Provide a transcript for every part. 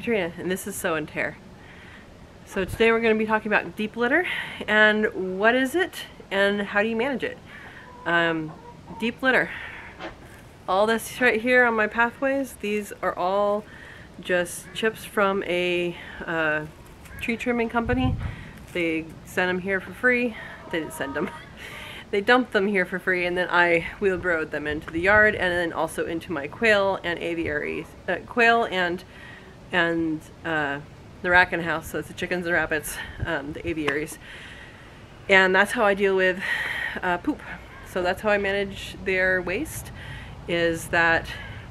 Katrina, and this is Sow and Tare. So today we're going to be talking about deep litter and what is it and how do you manage it. Deep litter. All this right here on my pathways, these are all just chips from a tree trimming company. They sent them here for free. They didn't send them. They dumped them here for free, and then I wheelbarrowed them into the yard and then also into my quail and aviaries, quail and the racking house, so it's the chickens and rabbits, the aviaries. And that's how I deal with poop. So that's how I manage their waste, is that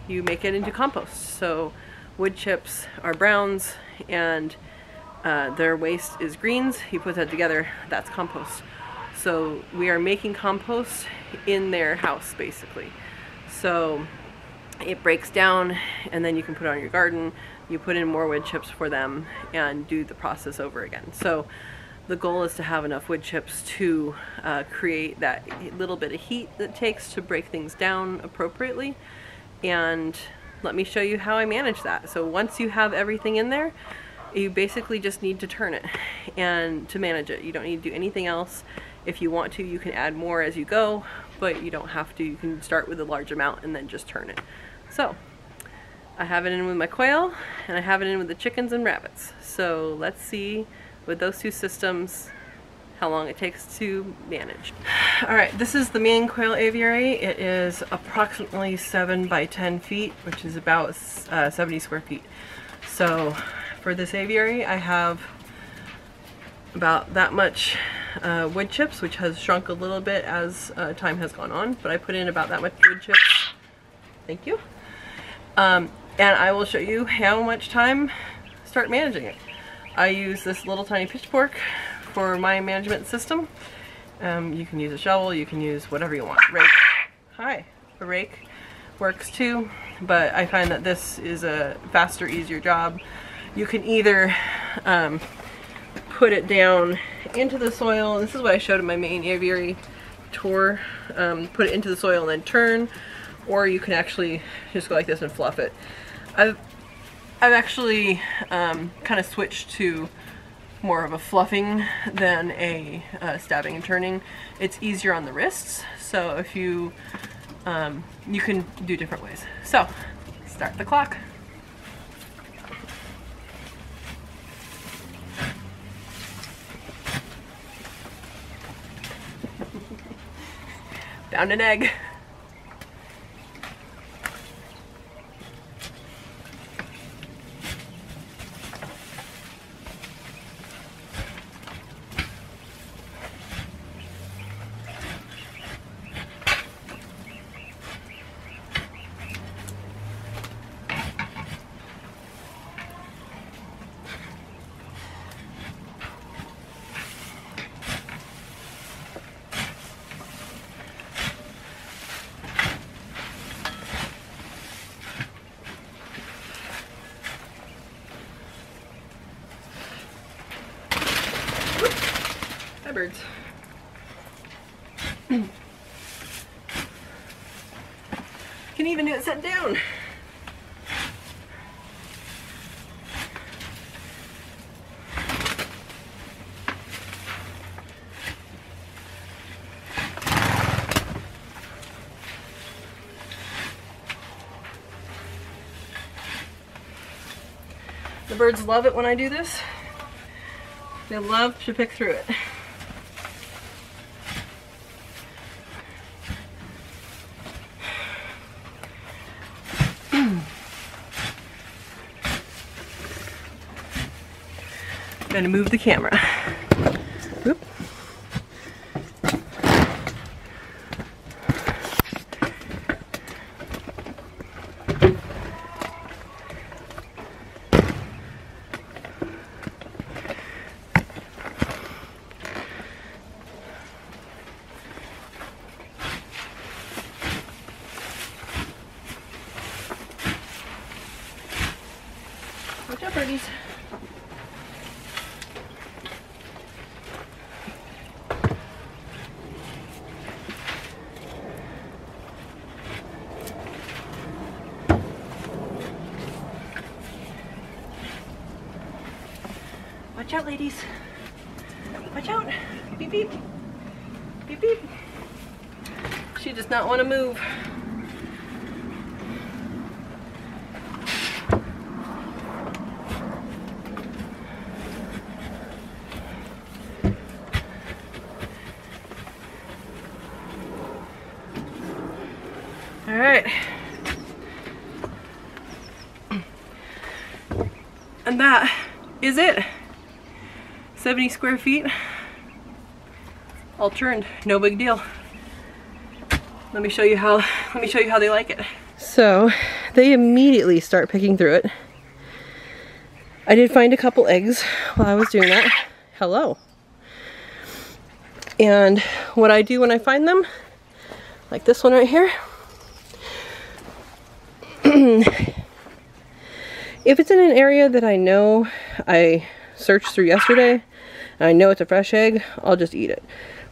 you make it into compost. So wood chips are browns and their waste is greens. You put that together, that's compost. So we are making compost in their house, basically. So it breaks down and then you can put it on your garden. You put in more wood chips for them and do the process over again. So the goal is to have enough wood chips to create that little bit of heat that it takes to break things down appropriately. And let me show you how I manage that. So once you have everything in there, you basically just need to turn it and to manage it. You don't need to do anything else. If you want to, you can add more as you go, but you don't have to. You can start with a large amount and then just turn it. So I have it in with my quail and I have it in with the chickens and rabbits. So let's see with those two systems how long it takes to manage. Alright, this is the main quail aviary. It is approximately 7 by 10 feet, which is about 70 square feet. So for this aviary I have about that much wood chips, which has shrunk a little bit as time has gone on, but I put in about that much wood chips. Thank you. And I will show you how much time to start managing it. I use this little tiny pitchfork for my management system. You can use a shovel, you can use whatever you want. Rake. Hi. A rake works too, but I find that this is a faster, easier job. You can either put it down into the soil, and this is what I showed in my main aviary tour, put it into the soil and then turn, or you can actually just go like this and fluff it. I've actually kind of switched to more of a fluffing than a stabbing and turning. It's easier on the wrists, so if you, you can do different ways. So, start the clock. Found an egg. Birds. Can even do it set down. The birds love it when I do this. They love to pick through it. I'm gonna move the camera. Oop. Watch out, birdies. Watch out, ladies. Watch out. Beep, beep. Beep, beep. She does not want to move. All right. And that is it. 70 square feet, all turned, no big deal. Let me show you how they like it. So they immediately start picking through it. I did find a couple eggs while I was doing that. Hello. And what I do when I find them, like this one right here, if it's in an area that I know I searched through yesterday, I know it's a fresh egg, I'll just eat it.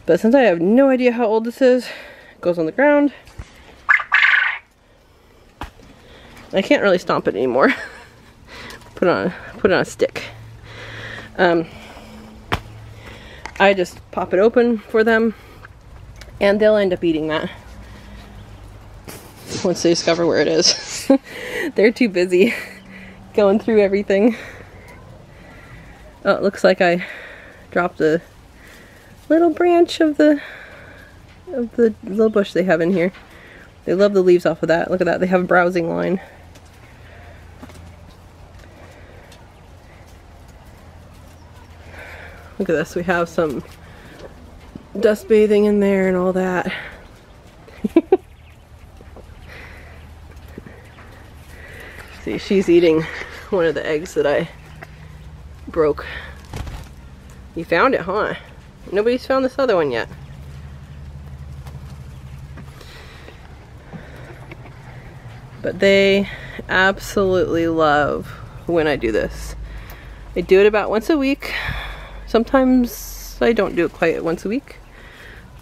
But since I have no idea how old this is, it goes on the ground. I can't really stomp it anymore. Put it on a stick. I just pop it open for them and they'll end up eating that once they discover where it is. They're too busy going through everything. Oh, it looks like I dropped a little branch of the little bush they have in here. They love the leaves off of that. Look at that, they have a browsing line. Look at this, we have some dust bathing in there and all that. See, she's eating one of the eggs that I broke. You found it, huh? Nobody's found this other one yet. But they absolutely love when I do this. I do it about once a week. Sometimes I don't do it quite once a week.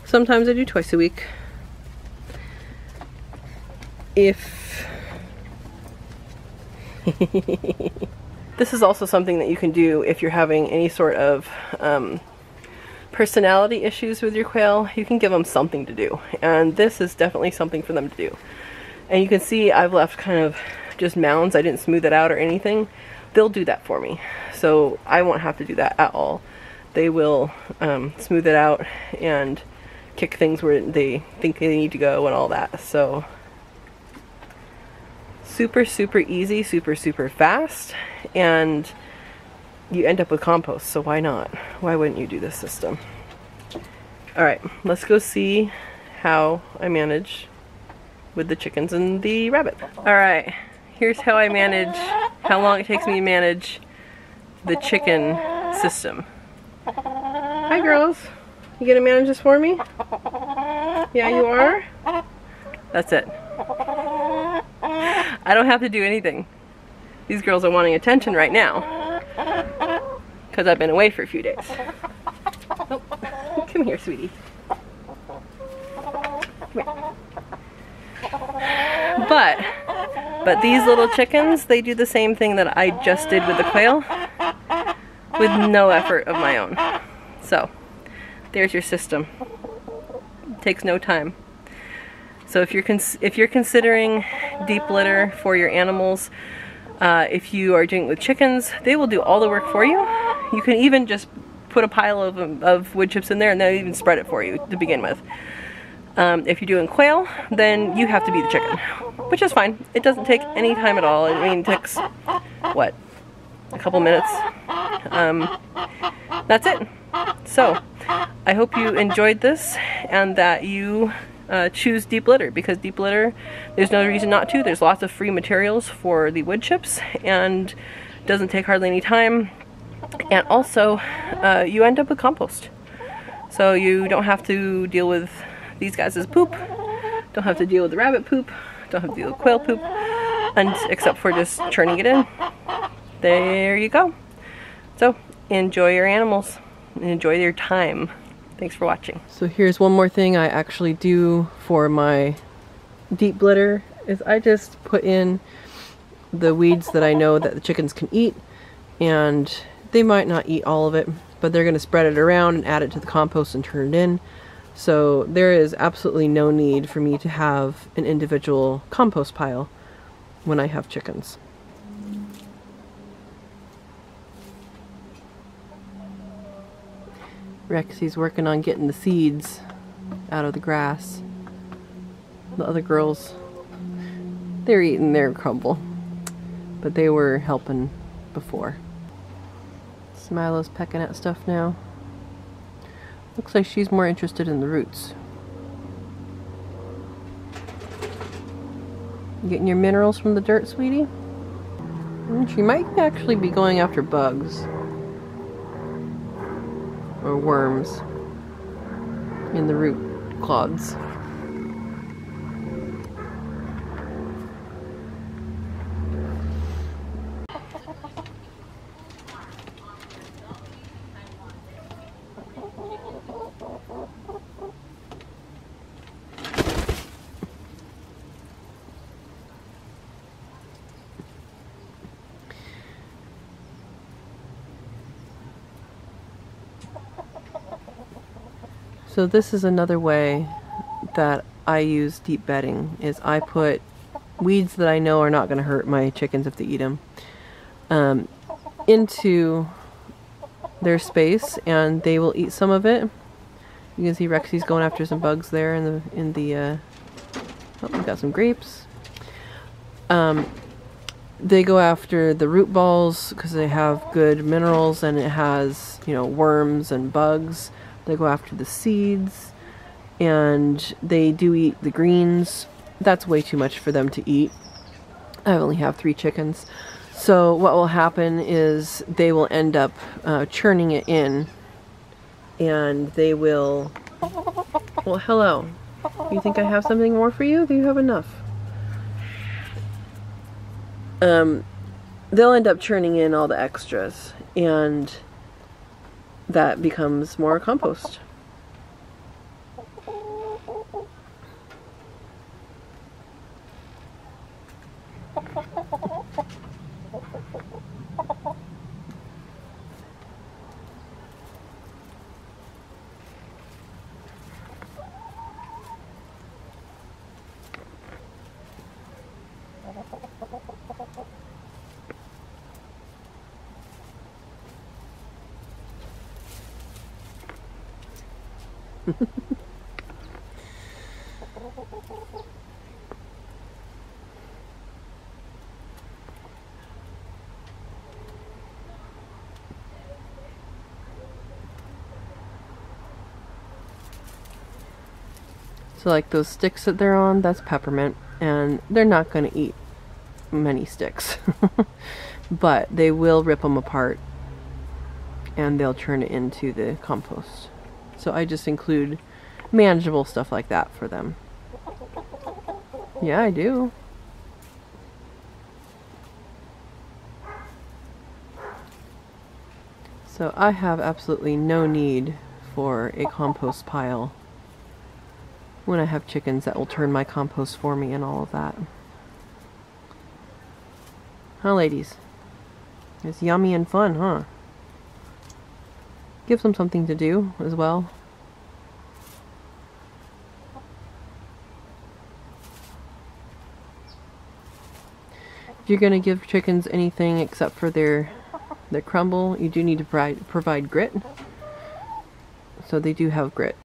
Sometimes I do twice a week. If... This is also something that you can do if you're having any sort of personality issues with your quail. You can give them something to do, and this is definitely something for them to do. And you can see I've left kind of just mounds. I didn't smooth it out or anything. They'll do that for me, so I won't have to do that at all. They will smooth it out and kick things where they think they need to go and all that. So super, super easy, super, super fast, and you end up with compost, so why not? Why wouldn't you do this system? All right, let's go see how I manage with the chickens and the rabbit. All right, here's how I manage, how long it takes me to manage the chicken system. Hi girls, you gonna manage this for me? Yeah, you are? That's it. I don't have to do anything. These girls are wanting attention right now because I've been away for a few days. Oh. Come here, sweetie. Come here. But these little chickens, they do the same thing that I just did with the quail with no effort of my own. So there's your system. It takes no time. So if you're considering deep litter for your animals, if you are doing it with chickens, they will do all the work for you. You can even just put a pile of wood chips in there and they'll even spread it for you to begin with. If you're doing quail, then you have to be the chicken, which is fine. It doesn't take any time at all. I mean, it takes, what, a couple minutes? That's it. So I hope you enjoyed this and that you choose deep litter, because deep litter, there's no reason not to. There's lots of free materials for the wood chips and doesn't take hardly any time, and also you end up with compost, so you don't have to deal with these guys' poop, don't have to deal with the rabbit poop, don't have to deal with quail poop, and except for just churning it in. There you go. So enjoy your animals and enjoy their time. Thanks for watching. So here's one more thing I actually do for my deep litter is I just put in the weeds that I know that the chickens can eat and They might not eat all of it, but they're going to spread it around and add it to the compost and turn it in. So there is absolutely no need for me to have an individual compost pile when I have chickens. Rexy's working on getting the seeds out of the grass. The other girls, they're eating their crumble, but they were helping before. Smilo's pecking at stuff now. Looks like she's more interested in the roots. You getting your minerals from the dirt, sweetie? She might actually be going after bugs. Or worms in the root clods. So this is another way that I use deep bedding, is I put weeds that I know are not going to hurt my chickens if they eat them into their space, and they will eat some of it. You can see Rexy's going after some bugs there oh, we got some grapes. They go after the root balls because they have good minerals and it has, you know, worms and bugs. They go after the seeds, and they do eat the greens. That's way too much for them to eat. I only have 3 chickens. So what will happen is they will end up churning it in, and they will... Well, hello. You think I have something more for you? Do you have enough? They'll end up churning in all the extras, and that becomes more compost. So like those sticks that they're on, that's peppermint, and they're not going to eat many sticks, but they will rip them apart and they'll turn it into the compost. So I just include manageable stuff like that for them. Yeah, I do. So I have absolutely no need for a compost pile when I have chickens that will turn my compost for me and all of that. Huh, ladies? It's yummy and fun, huh? Gives them something to do as well. If you're going to give chickens anything except for their crumble, you do need to provide grit. So they do have grit.